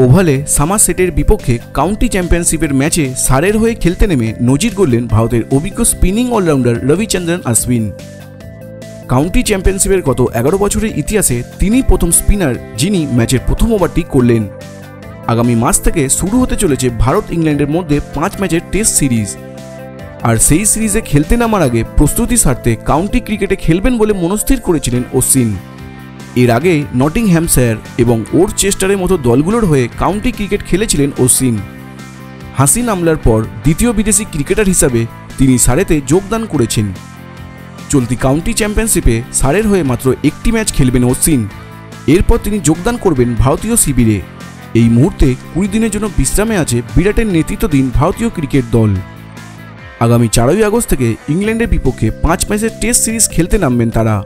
ओभाले सामासेटेर विपक्षे county चैम्पियनशिपेर मैचे सारेर हये खेलते नेमे नजिर गढ़लेन भारतेर अभिज्ञ स्पिनिंग अलराउंडार रविचंद्रन अश्विन। काउंटी चैम्पियनशिपेर गत 11 बछरेर इतिहासे तिनी प्रथम स्पिनार जिनि मैचेर प्रथम ओभारटी करलेन। आगामी मास थेके शुरू होते चलेछे भारत इंग्लैंडेर मध्य 5 मैचेर टेस्ट सिरिज और सेई सिरिजे खेलते नामार आगे प्रस्तुति सारते काउंटी क्रिकेटे खेलबेन बोले मनस्थिर करेछिलेन अश्विन। एर आगे नटिंगहैमशायर एवं ओरचेस्टारेर मतो दलगुलोर हये काउंटी क्रिकेट खेलेछिलेन अश्विन। हासिन आमलार पर द्वितीय विदेशी क्रिकेटार हिसाबे तिनि सारेते योगदान करेछेन। चलती काउंटी चैम्पियनशिपे सारेर हये मात्र एकटी मैच खेलबेन अश्विन। एरपर तिनि योगदान करबेन भारतीय शिबिरे। এই মুহূর্তে ২০ দিনের জন্য বিশ্রামে আছে বিরাটের নেতৃত্বাধীন ভারতীয় ক্রিকেট দল। আগামী ৪ই আগস্ট থেকে ইংল্যান্ডের বিপক্ষে ৫ ম্যাচের টেস্ট সিরিজ খেলতে নামবেন তারা।